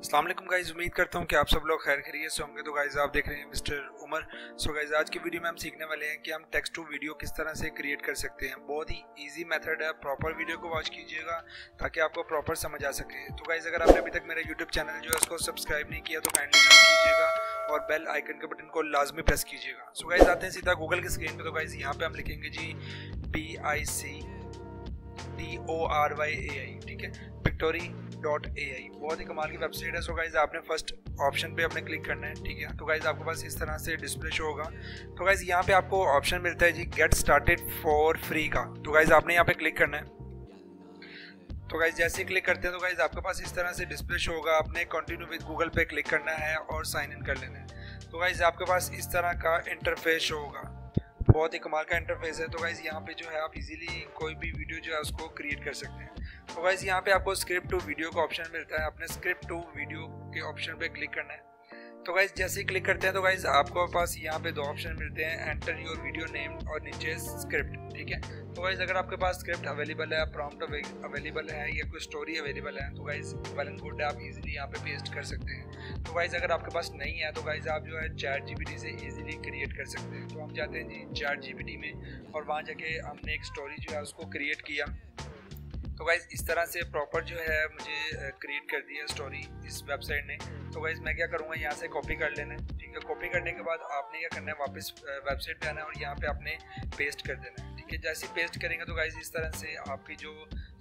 अस्सलाम वालेकुम गाइज, उम्मीद करता हूँ कि आप सब लोग खैर खैरियत से होंगे। तो गाइज आप देख रहे हैं मिस्टर उमर। सो गाइज आज की वीडियो में हम सीखने वाले हैं कि हम टेक्स्ट टू वीडियो किस तरह से क्रिएट कर सकते हैं। बहुत ही इजी मेथड है, प्रॉपर वीडियो को वॉच कीजिएगा ताकि आपको प्रॉपर समझ आ सके। तो गाइज अगर आपने अभी तक मेरा यूट्यूब चैनल जो है उसको सब्सक्राइब नहीं किया तो काइंडली कीजिएगा और बेल आइकन के बटन को लाजमी प्रेस कीजिएगा। सो गाइज आते हैं सीधा गूगल की स्क्रीन पर। तो गाइज यहाँ पे हम लिखेंगे जी PICTORY AI, ठीक है, Piktory.ai। बहुत ही कमाल की वेबसाइट है। सो गाइज आपने फर्स्ट ऑप्शन पे आपने क्लिक करना है, ठीक है। तो गाइज आपके पास इस तरह से डिस्प्ले शो होगा। तो गाइज यहाँ पे आपको ऑप्शन मिलता है जी गेट स्टार्टेड फॉर फ्री का। तो गाइज आपने यहाँ पे क्लिक करना है। तो गाइज जैसे ही क्लिक करते हैं तो गाइज आपके पास इस तरह से डिस्प्ले शो होगा। आपने कंटिन्यू विद गूगल पे क्लिक करना है और साइन इन कर लेना है। तो गाइज आपके पास इस तरह का इंटरफेस शो होगा। बहुत ही कमाल का इंटरफेस है। तो गाइज़ यहाँ पे जो है आप इजीली कोई भी वीडियो जो है उसको क्रिएट कर सकते हैं। तो गाइज़ यहाँ पे आपको स्क्रिप्ट टू वीडियो का ऑप्शन मिलता है। आपने स्क्रिप्ट टू वीडियो के ऑप्शन पे क्लिक करना है। तो गाइज़ जैसे ही क्लिक करते हैं तो गाइज़ आपको पास यहाँ पे दो ऑप्शन मिलते हैं, एंटर योर वीडियो नेम और नीचे स्क्रिप्ट, ठीक है। तो गाइज़ अगर आपके पास स्क्रिप्ट अवेलेबल है, प्रॉम्प्ट अवेलेबल है या कोई स्टोरी अवेलेबल है तो गाइज़ वेल एंड गुड, आप इजीली यहाँ पे पेस्ट कर सकते हैं। तो गाइज़ अगर आपके पास नहीं है तो गाइज़ आप जो है ChatGPT से इजीली क्रिएट कर सकते हैं। तो हम जाते हैं जी ChatGPT में और वहाँ जाके हमने एक स्टोरी जो है उसको क्रिएट किया। तो गाइज़ इस तरह से प्रॉपर जो है मुझे क्रिएट कर दिया स्टोरी इस वेबसाइट ने। तो गाइज़ मैं क्या करूँगा, यहाँ से कॉपी कर लेना है, ठीक है। कॉपी करने के बाद आपने क्या करना है, वापस वेबसाइट पे आना है और यहाँ पे आपने पेस्ट कर देना है, ठीक है। जैसे ही पेस्ट करेंगे तो गाइज़ इस तरह से आपकी जो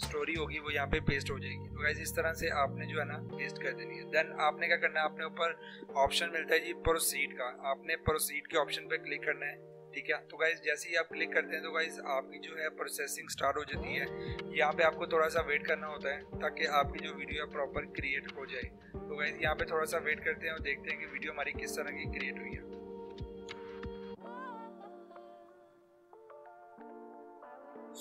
स्टोरी होगी वो यहाँ पे पेस्ट हो जाएगी। तो गाइज़ इस तरह से आपने जो है ना पेस्ट कर देनी है। देन आपने क्या करना है, अपने ऊपर ऑप्शन मिलता है जी प्रोसीड का। आपने प्रोसीड के ऑप्शन पर क्लिक करना है, ठीक है। तो गाइज़ जैसे ही आप क्लिक करते हैं तो गाइज़ आपकी जो है प्रोसेसिंग स्टार्ट हो जाती है। यहाँ पे आपको थोड़ा सा वेट करना होता है ताकि आपकी जो वीडियो है प्रॉपर क्रिएट हो जाए। तो गाइज़ यहाँ पे थोड़ा सा वेट करते हैं और देखते हैं कि वीडियो हमारी किस तरह की क्रिएट हुई है।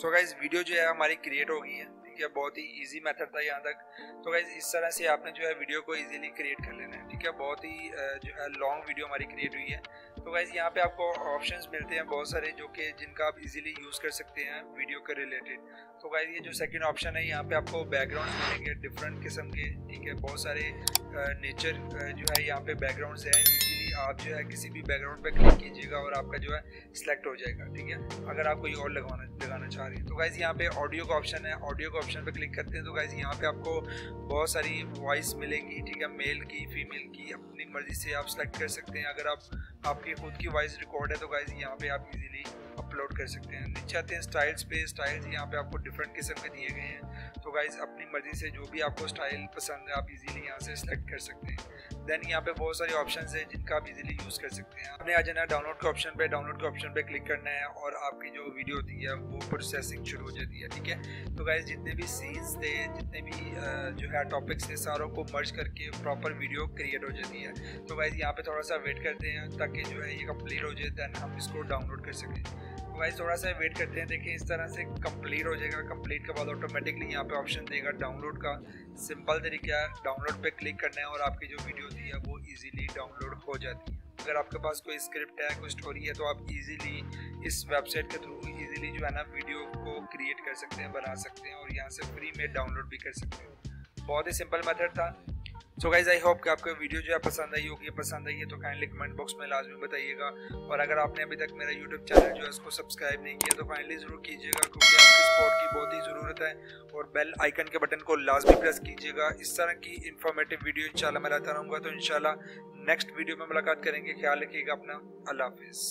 सो गाइज़ वीडियो जो है हमारी क्रिएट हो गई है, ठीक है। बहुत ही इजी मेथड था यहाँ तक। तो गाइज़ इस तरह से आपने जो है वीडियो को इजीली क्रिएट कर लेना है, ठीक है। बहुत ही जो है लॉन्ग वीडियो हमारी क्रिएट हुई है। तो गाइज़ यहाँ पे आपको ऑप्शंस मिलते हैं बहुत सारे जो कि जिनका आप इजीली यूज़ कर सकते हैं वीडियो के रिलेटेड। तो गाइज़ ये जो सेकंड ऑप्शन है यहाँ पे आपको बैकग्राउंड्स मिलेंगे डिफरेंट किस्म के, ठीक है। बहुत सारे नेचर जो है यहाँ पे बैकग्राउंड्स हैं। इजीली आप जो है किसी भी बैकग्राउंड पे क्लिक कीजिएगा और आपका जो है सिलेक्ट हो जाएगा, ठीक है। अगर आप कोई और लगाना चाह रहे हैं तो गाइज़ यहाँ पे ऑडियो का ऑप्शन है। ऑडियो के ऑप्शन पर क्लिक करते हैं तो गाइज़ यहाँ पे आपको बहुत सारी वॉइस मिलेगी, ठीक है, मेल की फीमेल की, अपनी मर्जी से आप सेलेक्ट कर सकते हैं। अगर आपकी खुद की वॉइस रिकॉर्ड है तो गाइज़ यहाँ पे आप इजीली अपलोड कर सकते हैं। नीचे आते हैं स्टाइल्स पे। स्टाइल्स यहाँ पे आपको डिफरेंट किस्म के दिए गए हैं। तो गाइज़ अपनी मर्जी से जो भी आपको स्टाइल पसंद है आप इजीली यहाँ से सिलेक्ट कर सकते हैं। देन यहाँ पे बहुत सारे ऑप्शंस हैं जिनका आप इजीली यूज़ कर सकते हैं। आपने आ जाना है डाउनलोड के ऑप्शन पर। डाउनलोड के ऑप्शन पर क्लिक करना है और आपकी जो वीडियो होती है वो प्रोसेसिंग शुरू हो जाती है, ठीक है। तो गाइज़ जितने भी सीन्स थे, जितने भी जो है टॉपिक्स थे, सारों को मर्ज करके प्रॉपर वीडियो क्रिएट हो जाती है। तो गाइज़ यहाँ पर थोड़ा सा वेट करते हैं ताकि जो है ये कंप्लीट हो जाए, दैन हम इसको डाउनलोड कर सकें। तो गाइज़ थोड़ा सा वेट करते हैं, देखिए इस तरह से कंप्लीट हो जाएगा। कंप्लीट के बाद ऑटोमेटिकली यहाँ पे ऑप्शन देगा डाउनलोड का। सिंपल तरीका है, डाउनलोड पे क्लिक करना है और आपकी जो वीडियो थी है वो इजीली डाउनलोड हो जाती है। अगर आपके पास कोई स्क्रिप्ट है, कोई स्टोरी है तो आप इजीली इस वेबसाइट के थ्रू इजीली जो है ना वीडियो को क्रिएट कर सकते हैं, बना सकते हैं और यहाँ से फ्री में डाउनलोड भी कर सकते हैं। बहुत ही सिंपल मेथड था। सो गाइज़ आई होप कि आपको वीडियो जो है पसंद आई होगी। पसंद आई है तो काइंडली कमेंट बॉक्स में लाजमी बताइएगा। और अगर आपने अभी तक मेरा यूट्यूब चैनल जो है उसको सब्सक्राइब नहीं किया तो काइंडली ज़रूर कीजिएगा क्योंकि आपकी सपोर्ट की बहुत ही ज़रूरत है। और बेल आइकन के बटन को लाजमी प्रेस कीजिएगा। इस तरह की इन्फॉर्मेटिव वीडियो इंशाल्लाह मैं लाता रहूँगा। तो इंशाल्लाह नेक्स्ट वीडियो में मुलाकात करेंगे। ख्याल रखिएगा अपना। अल्लाह हाफिज़।